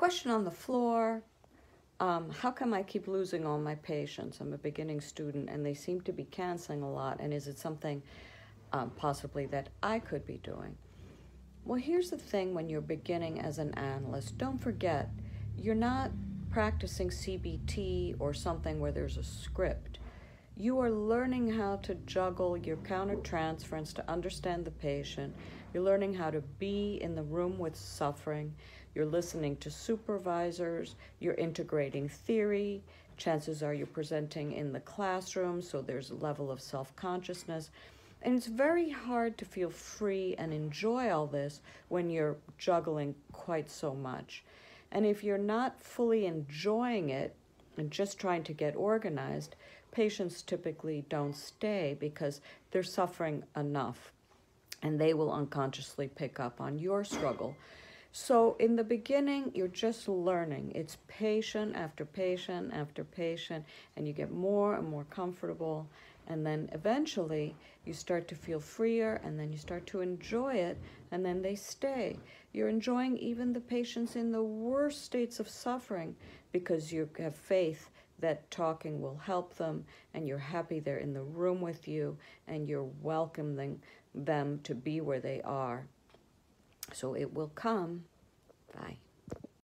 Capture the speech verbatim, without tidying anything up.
Question on the floor. Um, how come I keep losing all my patients? I'm a beginning student and they seem to be canceling a lot, and is it something um, possibly that I could be doing? Well, here's the thing: when you're beginning as an analyst, don't forget, you're not practicing C B T or something where there's a script. You are learning how to juggle your countertransference to understand the patient. You're learning how to be in the room with suffering. You're listening to supervisors. You're integrating theory. Chances are you're presenting in the classroom, so there's a level of self-consciousness. And it's very hard to feel free and enjoy all this when you're juggling quite so much. And if you're not fully enjoying it and just trying to get organized, patients typically don't stay because they're suffering enough, and they will unconsciously pick up on your struggle. So in the beginning, you're just learning. It's patient after patient after patient, and you get more and more comfortable. And then eventually you start to feel freer, and then you start to enjoy it, and then they stay. You're enjoying even the patients in the worst states of suffering because you have faith that talking will help them, and you're happy they're in the room with you, and you're welcoming them to be where they are. So it will come. Bye.